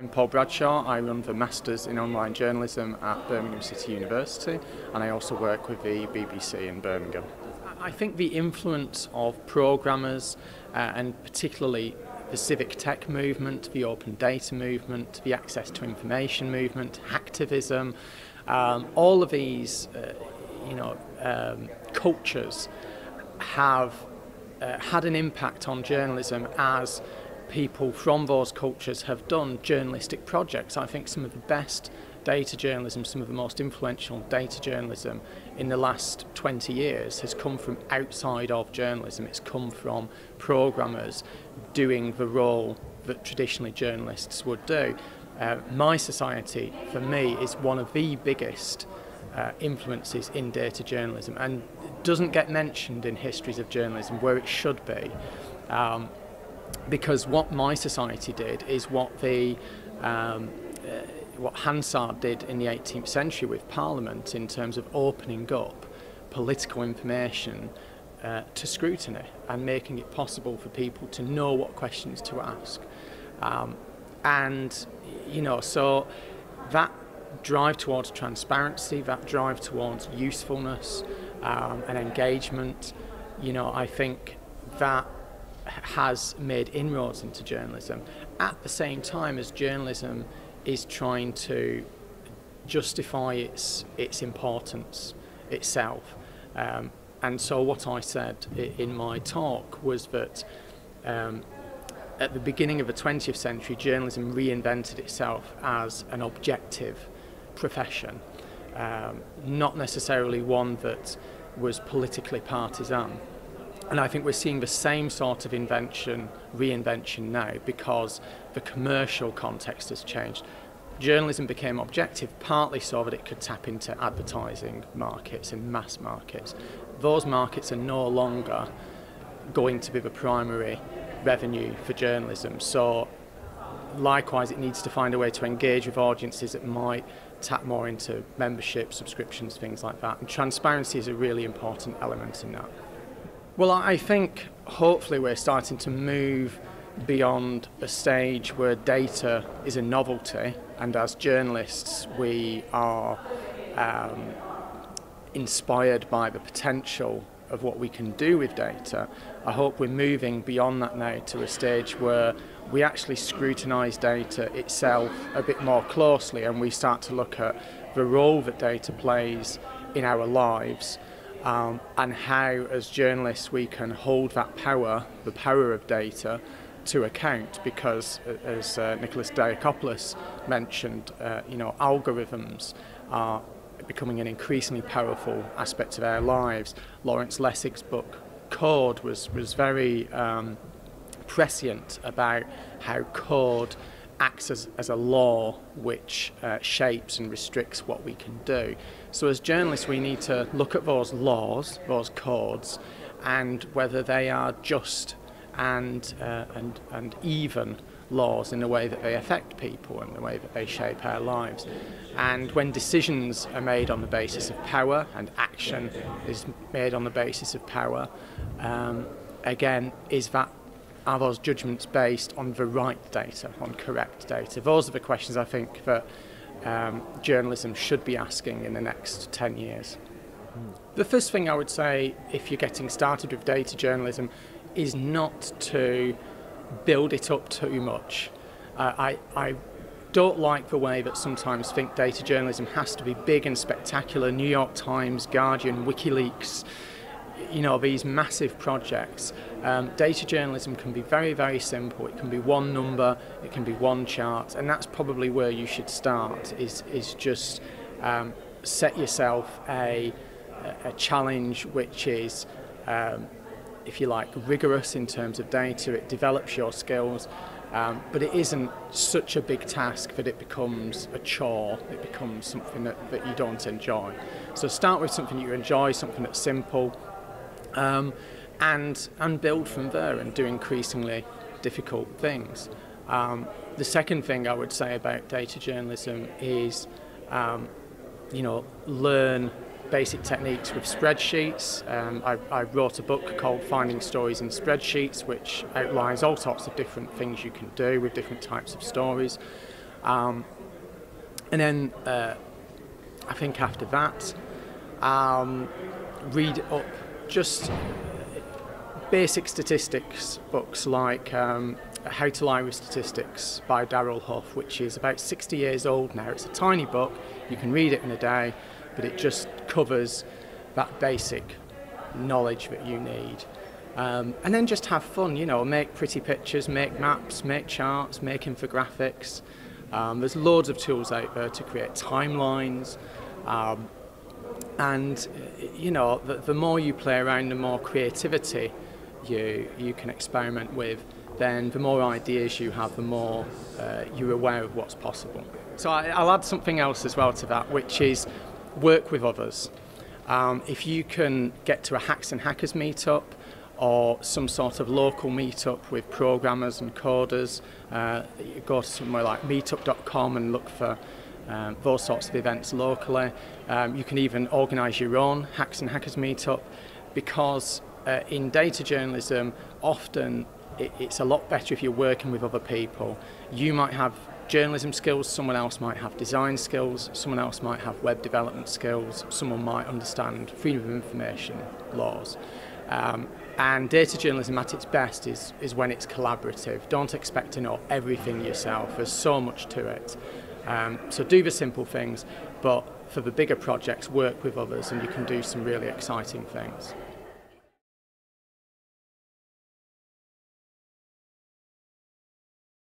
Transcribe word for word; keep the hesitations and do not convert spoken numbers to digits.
I'm Paul Bradshaw. I run the Masters in Online Journalism at Birmingham City University, and I also work with the B B C in Birmingham. I think the influence of programmers uh, and particularly the civic tech movement, the open data movement, the access to information movement, hacktivism, um, all of these uh, you know, um, cultures have uh, had an impact on journalism as people from those cultures have done journalistic projects. I think some of the best data journalism, some of the most influential data journalism in the last twenty years has come from outside of journalism. It's come from programmers doing the role that traditionally journalists would do. Uh, My Society, for me, is one of the biggest uh, influences in data journalism, and doesn't get mentioned in histories of journalism where it should be. Um, Because what My Society did is what the um, uh, what Hansard did in the eighteenth century with Parliament in terms of opening up political information uh, to scrutiny and making it possible for people to know what questions to ask. Um, and you know, so that drive towards transparency, that drive towards usefulness um, and engagement, you know, I think that has made inroads into journalism, at the same time as journalism is trying to justify its its importance itself. Um, and so what I said in my talk was that um, at the beginning of the twentieth century, journalism reinvented itself as an objective profession, um, not necessarily one that was politically partisan. And I think we're seeing the same sort of invention, reinvention now, because the commercial context has changed. Journalism became objective partly so that it could tap into advertising markets and mass markets. Those markets are no longer going to be the primary revenue for journalism. So likewise, it needs to find a way to engage with audiences that might tap more into membership, subscriptions, things like that. And transparency is a really important element in that. Well, I think hopefully we're starting to move beyond a stage where data is a novelty, and as journalists we are um, inspired by the potential of what we can do with data. I hope we're moving beyond that now to a stage where we actually scrutinise data itself a bit more closely, and we start to look at the role that data plays in our lives. Um, and how, as journalists, we can hold that power, the power of data, to account. Because, as uh, Nicholas Diakopoulos mentioned, uh, you know, algorithms are becoming an increasingly powerful aspect of our lives. Lawrence Lessig's book Code was was very um, prescient about how code acts as, as a law which uh, shapes and restricts what we can do. So as journalists we need to look at those laws, those codes, and whether they are just and, uh, and, and even laws in the way that they affect people and the way that they shape our lives. And when decisions are made on the basis of power and action is made on the basis of power, um, again, is that are those judgments based on the right data, on correct data? Those are the questions I think that um, journalism should be asking in the next ten years. Mm. The first thing I would say, if you're getting started with data journalism, is not to build it up too much. Uh, I, I don't like the way that sometimes think data journalism has to be big and spectacular. New York Times, Guardian, WikiLeaks, you know, these massive projects. Um, data journalism can be very, very simple. It can be one number, it can be one chart, and that's probably where you should start, is, is just um, set yourself a, a challenge which is, um, if you like, rigorous in terms of data. It develops your skills, um, but it isn't such a big task that it becomes a chore, it becomes something that, that you don't enjoy. So start with something you enjoy, something that's simple, Um, and, and build from there and do increasingly difficult things. Um, the second thing I would say about data journalism is, um, you know, learn basic techniques with spreadsheets. Um, I, I wrote a book called Finding Stories in Spreadsheets, which outlines all sorts of different things you can do with different types of stories. Um, and then uh, I think after that, um, read up just basic statistics books like um, How to Lie With Statistics by Daryl Huff, which is about sixty years old now. It's a tiny book, you can read it in a day, but it just covers that basic knowledge that you need. Um, and then just have fun, you know, make pretty pictures, make maps, make charts, make infographics. Um, there's loads of tools out there to create timelines. Um, and, you know, the, the more you play around, the more creativity you, you can experiment with, then the more ideas you have, the more uh, you're aware of what's possible. So I, I'll add something else as well to that, which is work with others. Um, if you can get to a Hacks and Hackers meetup, or some sort of local meetup with programmers and coders. Uh, you go to somewhere like meetup dot com and look for um, those sorts of events locally. Um, you can even organise your own Hacks and Hackers meetup, because uh, in data journalism, often it, it's a lot better if you're working with other people. You might have journalism skills, someone else might have design skills, someone else might have web development skills, someone might understand freedom of information laws. Um, And data journalism at its best is, is when it's collaborative. Don't expect to know everything yourself. There's so much to it. Um, so do the simple things, but for the bigger projects, work with others and you can do some really exciting things.